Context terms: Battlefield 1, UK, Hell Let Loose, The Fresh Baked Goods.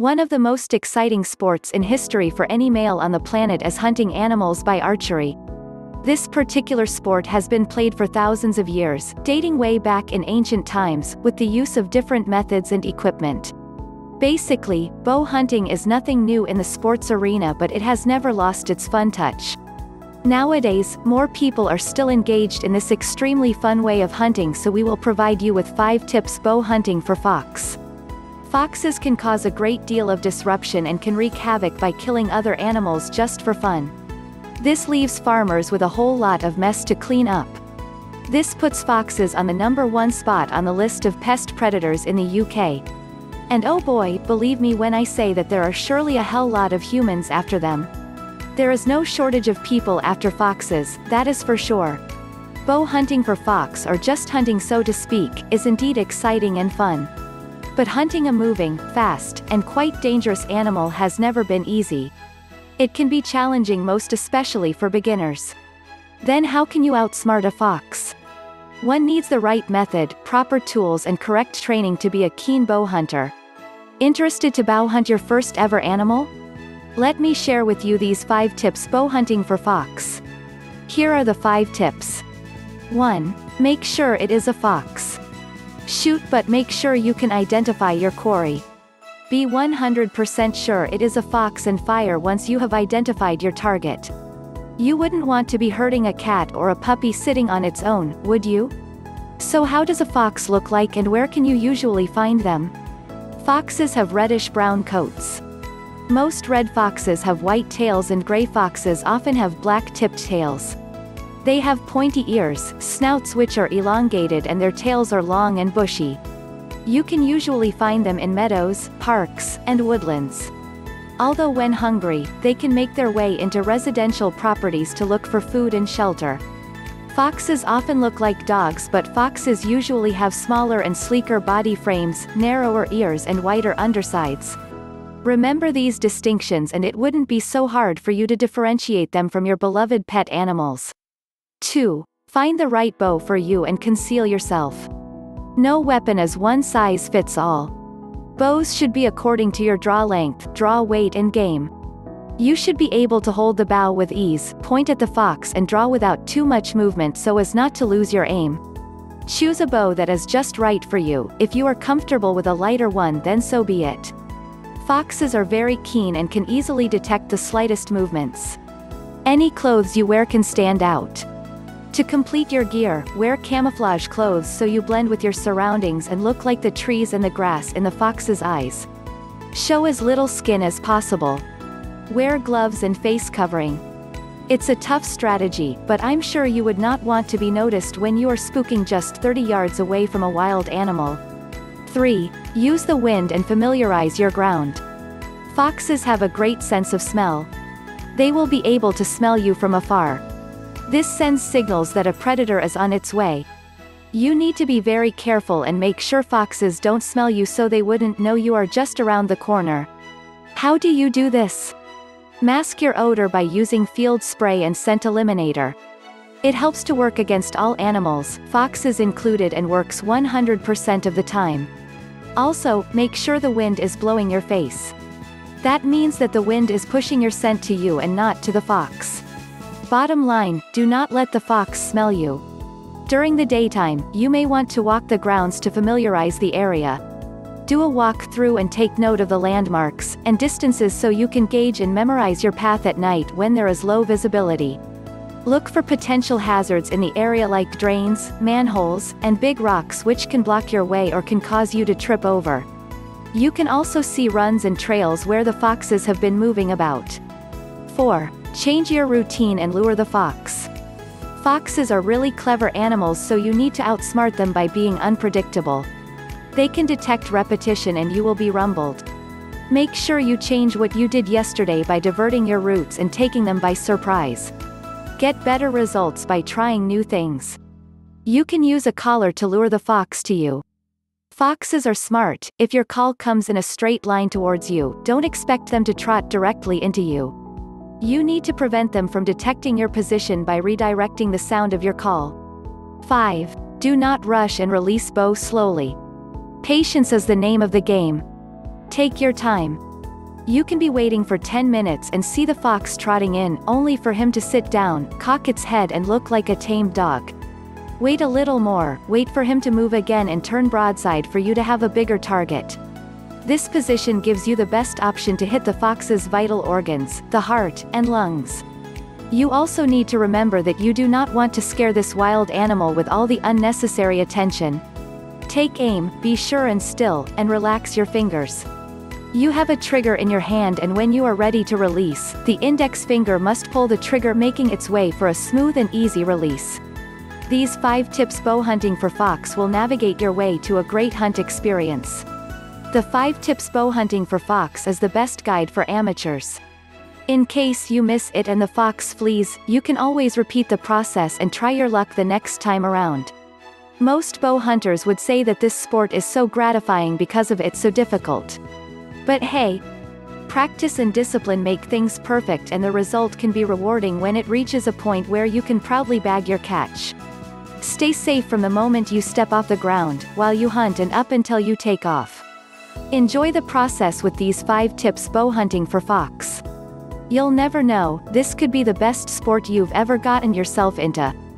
One of the most exciting sports in history for any male on the planet is hunting animals by archery. This particular sport has been played for thousands of years, dating way back in ancient times, with the use of different methods and equipment. Basically, bow hunting is nothing new in the sports arena, but it has never lost its fun touch. Nowadays, more people are still engaged in this extremely fun way of hunting, so we will provide you with 5 tips bow hunting for fox. Foxes can cause a great deal of disruption and can wreak havoc by killing other animals just for fun. This leaves farmers with a whole lot of mess to clean up. This puts foxes on the #1 spot on the list of pest predators in the UK. And oh boy, believe me when I say that there are surely a hell lot of humans after them. There is no shortage of people after foxes, that is for sure. Bow hunting for fox, or just hunting so to speak, is indeed exciting and fun. But hunting a moving, fast, and quite dangerous animal has never been easy. It can be challenging, most especially for beginners. Then how can you outsmart a fox? One needs the right method, proper tools and correct training to be a keen bow hunter. Interested to bow hunt your first ever animal? Let me share with you these 5 tips bow hunting for fox. Here are the 5 tips. 1. Make sure it is a fox. Shoot, but make sure you can identify your quarry. Be 100% sure it is a fox and fire once you have identified your target. You wouldn't want to be hurting a cat or a puppy sitting on its own, would you? So how does a fox look like, and where can you usually find them? Foxes have reddish-brown coats. Most red foxes have white tails, and gray foxes often have black-tipped tails. They have pointy ears, snouts which are elongated, and their tails are long and bushy. You can usually find them in meadows, parks, and woodlands. Although when hungry, they can make their way into residential properties to look for food and shelter. Foxes often look like dogs, but foxes usually have smaller and sleeker body frames, narrower ears and whiter undersides. Remember these distinctions and it wouldn't be so hard for you to differentiate them from your beloved pet animals. 2. Find the right bow for you and conceal yourself. No weapon is one size fits all. Bows should be according to your draw length, draw weight and game. You should be able to hold the bow with ease, point at the fox and draw without too much movement so as not to lose your aim. Choose a bow that is just right for you. If you are comfortable with a lighter one, then so be it. Foxes are very keen and can easily detect the slightest movements. Any clothes you wear can stand out. To complete your gear, wear camouflage clothes so you blend with your surroundings and look like the trees and the grass in the fox's eyes. Show as little skin as possible. Wear gloves and face covering. It's a tough strategy, but I'm sure you would not want to be noticed when you are spooking just 30 yards away from a wild animal. 3. Use the wind and familiarize your ground. Foxes have a great sense of smell. They will be able to smell you from afar. This sends signals that a predator is on its way. You need to be very careful and make sure foxes don't smell you so they wouldn't know you are just around the corner. How do you do this? Mask your odor by using field spray and scent eliminator. It helps to work against all animals, foxes included, and works 100% of the time. Also, make sure the wind is blowing your face. That means that the wind is pushing your scent to you and not to the fox. Bottom line, do not let the fox smell you. During the daytime, you may want to walk the grounds to familiarize the area. Do a walk through and take note of the landmarks and distances so you can gauge and memorize your path at night when there is low visibility. Look for potential hazards in the area like drains, manholes, and big rocks which can block your way or can cause you to trip over. You can also see runs and trails where the foxes have been moving about. 4. Change your routine and lure the fox. Foxes are really clever animals, so you need to outsmart them by being unpredictable. They can detect repetition and you will be rumbled. Make sure you change what you did yesterday by diverting your routes and taking them by surprise. Get better results by trying new things. You can use a collar to lure the fox to you. Foxes are smart. If your call comes in a straight line towards you, don't expect them to trot directly into you. You need to prevent them from detecting your position by redirecting the sound of your call. 5. Do not rush and release bow slowly. Patience is the name of the game. Take your time. You can be waiting for 10 minutes and see the fox trotting in, only for him to sit down, cock its head and look like a tame dog. Wait a little more, wait for him to move again and turn broadside for you to have a bigger target. This position gives you the best option to hit the fox's vital organs, the heart, and lungs. You also need to remember that you do not want to scare this wild animal with all the unnecessary attention. Take aim, be sure and still, and relax your fingers. You have a trigger in your hand, and when you are ready to release, the index finger must pull the trigger, making its way for a smooth and easy release. These 5 tips bow hunting for fox will navigate your way to a great hunt experience. The 5 tips bow hunting for fox is the best guide for amateurs. In case you miss it and the fox flees, you can always repeat the process and try your luck the next time around. Most bow hunters would say that this sport is so gratifying because of it's so difficult. But hey, practice and discipline make things perfect, and the result can be rewarding when it reaches a point where you can proudly bag your catch. Stay safe from the moment you step off the ground, while you hunt, and up until you take off. Enjoy the process with these 5 tips bow hunting for fox. You'll never know, this could be the best sport you've ever gotten yourself into.